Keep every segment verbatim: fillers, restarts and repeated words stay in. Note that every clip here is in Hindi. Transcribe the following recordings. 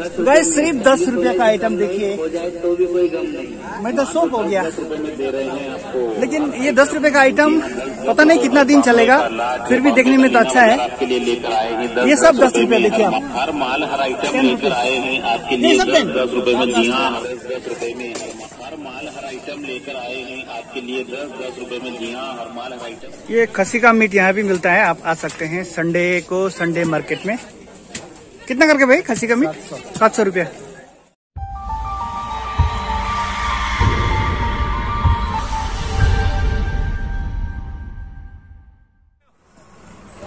गैस सिर्फ दस रुपया का आइटम देखिए, तो भी कोई गम नहीं, मैं तो शौक हो गया। लेकिन ये दस रुपए का आइटम पता नहीं कितना दिन चलेगा, फिर भी देखने में तो अच्छा है। ये सब दस रुपया देखिए आप, हर माल हर आइटम लेकर आए हैं आपके लिए दस रुपए में। जी हाँ, दस रुपए में हर माल हर आइटम लेकर आए हैं आपके लिए दस दस रुपए में। जी हाँ, हर माल हर आइटम। ये खसी का मीट यहाँ भी मिलता है, आप आ सकते हैं संडे को संडे मार्केट में। कितना करके भाई खसी का मीट? सात सौ रुपया।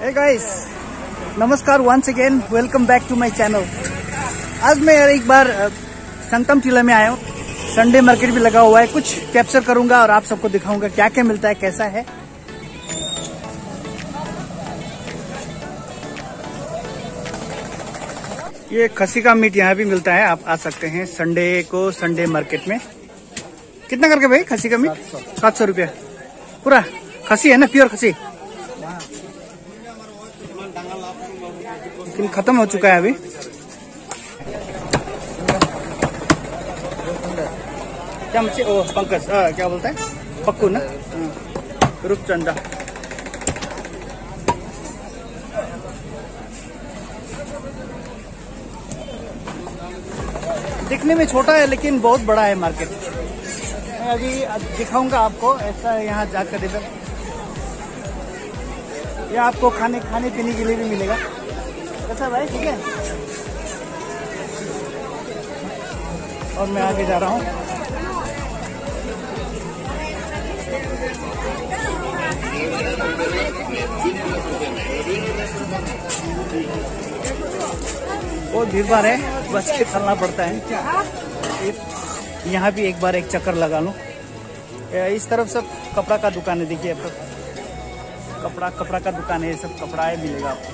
हे गाइस, नमस्कार, once again welcome back to my channel. आज मैं एक बार संगतमटिल्ला में आया हूँ, संडे मार्केट भी लगा हुआ है, कुछ कैप्चर करूंगा और आप सबको दिखाऊंगा क्या क्या मिलता है, कैसा है। ये खसी का मीट यहाँ भी मिलता है, आप आ सकते हैं संडे को संडे मार्केट में। कितना करके भाई खसी का मीट? सात सौ रुपया। पूरा खसी है ना, प्योर खसी? लेकिन खत्म हो चुका है अभी। क्या मच्छी? ओ पंकज, क्या बोलता है, पक्कू ना, रूपचंदा। दिखने में छोटा है लेकिन बहुत बड़ा है मार्केट। मैं अभी दिखाऊंगा आपको, ऐसा यहाँ जाकर इधर ये आपको खाने खाने पीने के लिए भी मिलेगा। कैसा भाई, ठीक है? और मैं आगे जा रहा हूँ। बहुत भीड़ भाड़ है, बच के चलना पड़ता है। यहाँ भी एक बार एक चक्कर लगा लूँ। इस तरफ सब कपड़ा का दुकान है, देखिए आपको कपड़ा कपड़ा का दुकान है, सब कपड़ा है, मिलेगा आपको।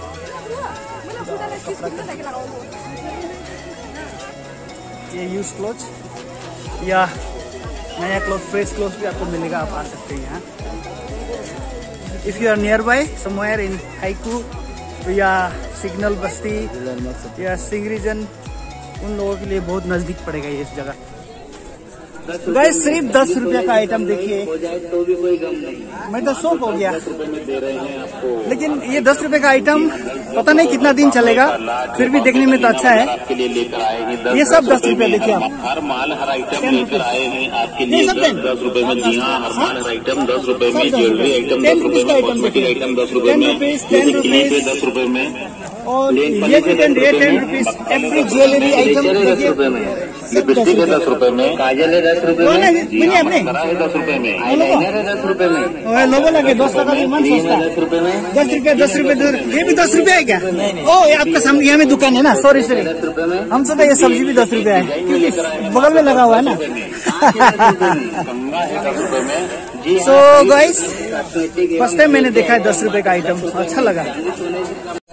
ये यूज क्लोथ या नया क्लोथ, फ्रेश क्लोथ भी आपको मिलेगा, आप आ सकते हैं यहाँ। If you are nearby somewhere in हाइकू या सिग्नल बस्ती या सिंगरीजन, उन लोगों के लिए बहुत नजदीक पड़ेगा ये इस जगह। गैस सिर्फ दस रुपया का आइटम देखिए, तो भी कोई गम नहीं, मैं तो शौक हो गया। लेकिन ये दस रुपये का आइटम पता नहीं कितना दिन चलेगा, फिर भी देखने में तो अच्छा है। ये सब दस रुपया देखिए आप, हर माल हर आइटम लेकर आए हैं आपके लिए दस रुपए में। जी हाँ, हर माल हर आइटम दस रुपए में, ज्वेलरी आइटम दस रुपए में, कॉस्मेटिक आइटम दस रुपए में, दस रुपए में। और ये ten rupees every jewellery item दस रुपए में, लिपस्टिक है दस रुपए में, काजल है दस रुपए में, दस रुपए में, आईलाइनर है दस रुपए में। लोगों लगे दस रुपए में, दस रुपए दस रुपए ये भी दस रुपए है क्या? ओ आपका सामने यहाँ में दुकान है ना, सॉरी सॉरी, हम सब ये सब्जी भी दस रुपए है क्योंकि बगल में लगा हुआ है ना। सो गाइस, फर्स्ट टाइम मैंने देखा है दस रुपए का आइटम, अच्छा लगा।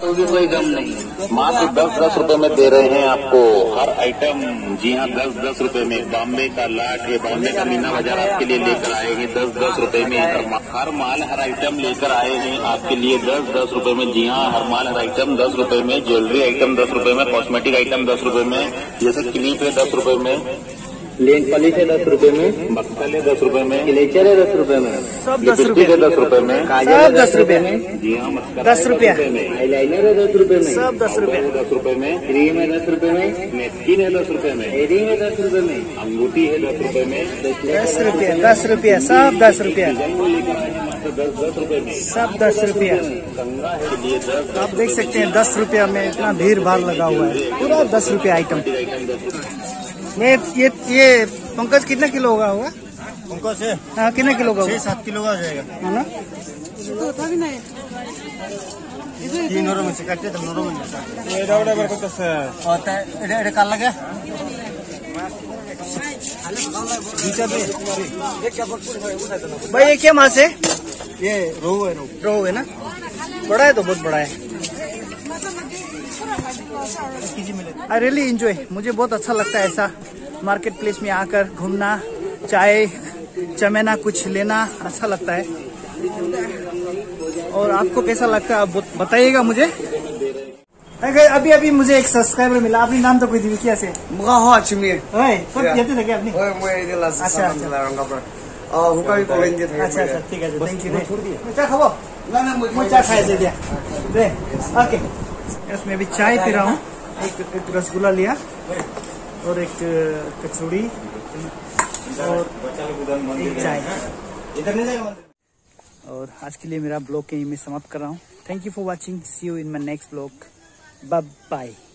तो भी कोई गम नहीं, मात्र दस दस रुपए में दे रहे हैं आपको हर आइटम। जी हाँ, दस दस रुपए में। बॉम्बे का लाट या बॉम्बे का मीना बाजार आपके लिए लेकर आए हैं दस दस रुपए में। हर माल हर आइटम लेकर आए हैं आपके लिए दस दस रुपए में। जी हाँ, हर माल हर आइटम दस रुपए में, ज्वेलरी आइटम दस रुपए में, कॉस्मेटिक आइटम दस रुपए में, जैसे क्लिप है दस रुपए में, लेन पॉलिश है दस रुपए में, बक्सल है दस रुपए में, क्लेचर है दस रुपए में, सब दस रुपए है दस रुपए में, काजल दस रुपए में। जी हाँ, दस रुपए में। आई लाइनर है दस रुपए में, सब दस रुपए है दस रुपए में, क्रीम है दस रुपए में, नेपकिन है दस रुपए में, एयरिंग है दस रुपए में, अंगूठी है दस रुपए में, दस रुपया दस रुपया सब दस रुपया दस दस रुपए में, सब दस रुपया। आप देख सकते हैं दस रुपया में इतना भीड़ भाड़ लगा हुआ है, पूरा दस रुपया आइटम। ये ये ये पंकज कितना किलो होगा होगा पंकज? हाँ, कितना किलो का? छह सात किलो का जाएगा, है ना? तो था भी नहीं ये नोरो में से काटते तो नोरो में ये डाउडा पर कुछ होता है। एडे एडे काल लगे बीचा पे एक कपड़पुर है उठा देना भाई। ये क्या मांस है? ये रोहू है। रोहू है ना, बड़ा है तो बहुत बड़ा है। आई रियली एंजॉय, मुझे बहुत अच्छा लगता है ऐसा मार्केट प्लेस में आकर घूमना, चाय चमेना कुछ लेना, अच्छा लगता है। और आपको कैसा लगता है आप बताइएगा मुझे। अभी अभी मुझे एक सब्सक्राइबर मिला। आपने नाम तो कोई दिवी क्या से मुगा हो अचमीर ओए सब येते थे क्या आपने ओए मुए ये लास्ट सामान चला रहा हूं का और हुका भी बोलेंगे। अच्छा अच्छा ठीक है, थैंक यू। मैं चाय खाओ ना ना मुझे चाय खाए दे दिया दे। ओके यस मैं भी चाय पी रहा हूं। एक रसगुल्ला लिया और एक कचौड़ी और एक चाय इधर नहीं जाएगा। और आज के लिए मेरा ब्लॉग यहीं में समाप्त कर रहा हूं। Thank you for watching. See you in my next blog. Bye-bye.